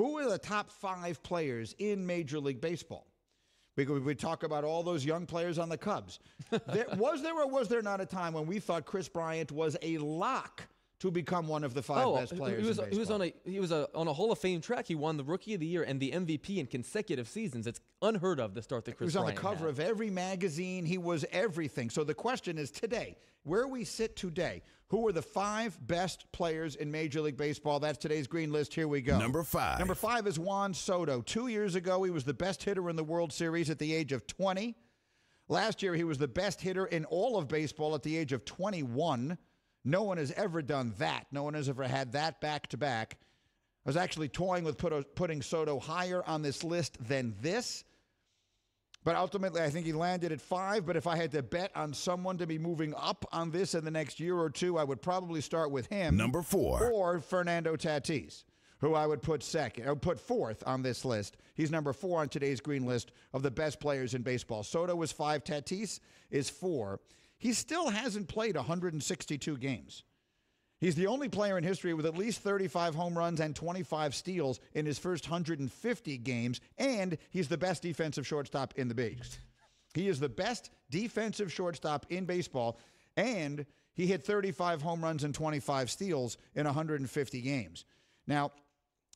Who are the top five players in Major League Baseball? Because we talk about all those young players on the Cubs. was there not a time when we thought Chris Bryant was a lock to become one of the five best players in baseball? He was on a Hall of Fame track. He won the Rookie of the Year and the MVP in consecutive seasons. It's unheard of, the start that Chris Bryant had. He was on the cover of every magazine. He was everything. So the question is today, where we sit today, who are the five best players in Major League Baseball? That's today's green list. Here we go. Number five. Number five is Juan Soto. 2 years ago, he was the best hitter in the World Series at the age of 20. Last year, he was the best hitter in all of baseball at the age of 21. No one has ever done that. No one has ever had that back-to-back. I was actually toying with putting Soto higher on this list than this. But ultimately, I think he landed at five. But if I had to bet on someone to be moving up on this in the next year or two, I would probably start with him. Number four. Or Fernando Tatis, who I would put second. I would put fourth on this list. He's number four on today's green list of the best players in baseball. Soto was five. Tatis is four. He still hasn't played 162 games. He's the only player in history with at least 35 home runs and 25 steals in his first 150 games, and he's the best defensive shortstop in the bigs. He is the best defensive shortstop in baseball, and he hit 35 home runs and 25 steals in 150 games. Now,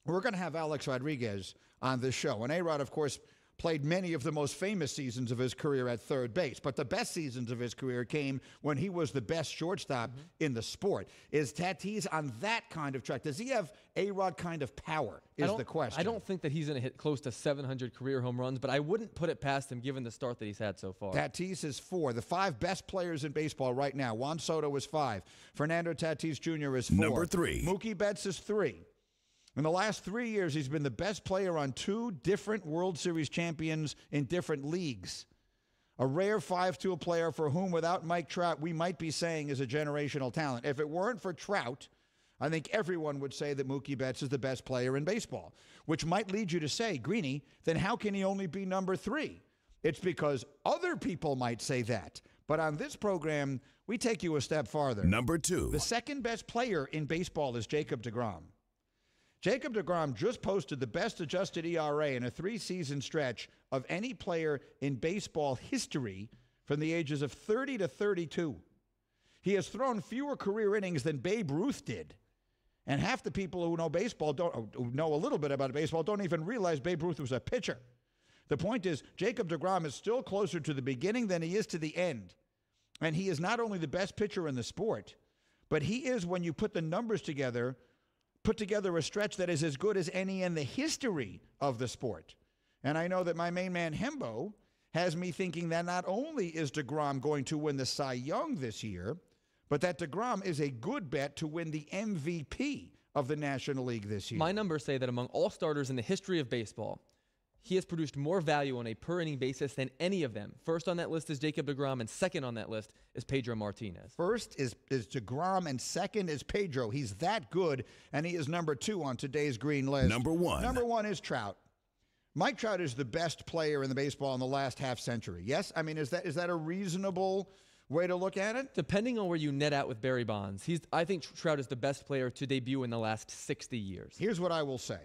we're going to have Alex Rodriguez on this show, and A-Rod, of course, played many of the most famous seasons of his career at third base, but the best seasons of his career came when he was the best shortstop in the sport. Is Tatis on that kind of track? Does he have A-Rod kind of power is the question. I don't think that he's going to hit close to 700 career home runs, but I wouldn't put it past him given the start that he's had so far. Tatis is four. The five best players in baseball right now. Juan Soto is five. Fernando Tatis Jr. is four. Number three. Mookie Betts is three. In the last 3 years, he's been the best player on two different World Series champions in different leagues. A rare 5-tool player for whom, without Mike Trout, we might be saying is a generational talent. If it weren't for Trout, I think everyone would say that Mookie Betts is the best player in baseball, which might lead you to say, Greeny, then how can he only be number three? It's because other people might say that. But on this program, we take you a step farther. Number two. The second best player in baseball is Jacob DeGrom. Jacob DeGrom just posted the best-adjusted ERA in a three-season stretch of any player in baseball history from the ages of 30 to 32. He has thrown fewer career innings than Babe Ruth did. And half the people who know baseball who know a little bit about baseball don't even realize Babe Ruth was a pitcher. The point is, Jacob DeGrom is still closer to the beginning than he is to the end. And he is not only the best pitcher in the sport, but he is, when you put the numbers together, put together a stretch that is as good as any in the history of the sport. And I know that my main man, Hembo, has me thinking that not only is DeGrom going to win the Cy Young this year, but that DeGrom is a good bet to win the MVP of the National League this year. My numbers say that among all starters in the history of baseball, he has produced more value on a per-inning basis than any of them. First on that list is Jacob DeGrom, and second on that list is Pedro Martinez. First is DeGrom, and second is Pedro. He's that good, and he is number two on today's green list. Number one. Number one is Trout. Mike Trout is the best player in the baseball in the last half century. Yes? I mean, is that a reasonable way to look at it? Depending on where you net out with Barry Bonds, I think Trout is the best player to debut in the last 60 years. Here's what I will say.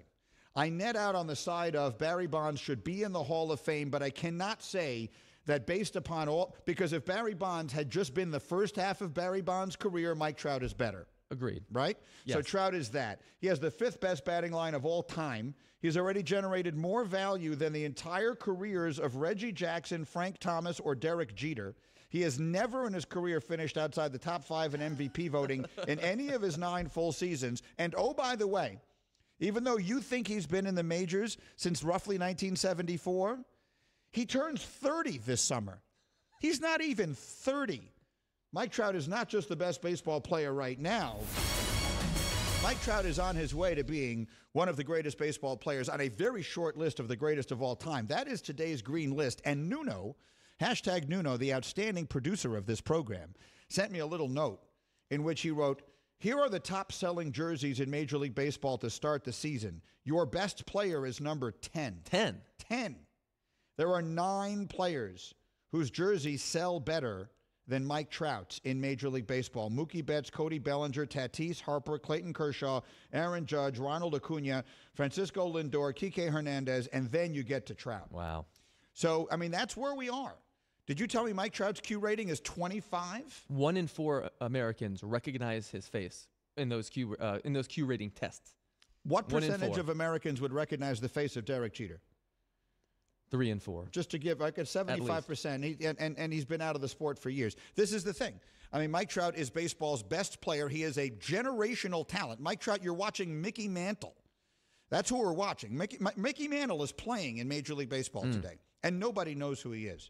I net out on the side of Barry Bonds should be in the Hall of Fame, but I cannot say that based upon all, because if Barry Bonds had just been the first half of Barry Bonds' career, Mike Trout is better. Agreed. Right? Yes. So Trout is that. He has the fifth best batting line of all time. He's already generated more value than the entire careers of Reggie Jackson, Frank Thomas, or Derek Jeter. He has never in his career finished outside the top five in MVP voting in any of his 9 full seasons. And oh, by the way, even though you think he's been in the majors since roughly 1974, he turns 30 this summer. He's not even 30. Mike Trout is not just the best baseball player right now. Mike Trout is on his way to being one of the greatest baseball players on a very short list of the greatest of all time. That is today's green list. And Nuno, hashtag Nuno, the outstanding producer of this program, sent me a little note in which he wrote, "Here are the top-selling jerseys in Major League Baseball to start the season. Your best player is number 10. 10? 10. There are 9 players whose jerseys sell better than Mike Trout in Major League Baseball. Mookie Betts, Cody Bellinger, Tatis, Harper, Clayton Kershaw, Aaron Judge, Ronald Acuna, Francisco Lindor, Kike Hernandez, and then you get to Trout. Wow. So, I mean, that's where we are. Did you tell me Mike Trout's Q rating is 25? 1 in 4 Americans recognize his face in those Q rating tests. What percentage of Americans would recognize the face of Derek Jeter? 3 in 4. Just to give, like, a 75%. And he's been out of the sport for years. This is the thing. I mean, Mike Trout is baseball's best player. He is a generational talent. Mike Trout, you're watching Mickey Mantle. That's who we're watching. Mickey Mantle is playing in Major League Baseball today, and nobody knows who he is.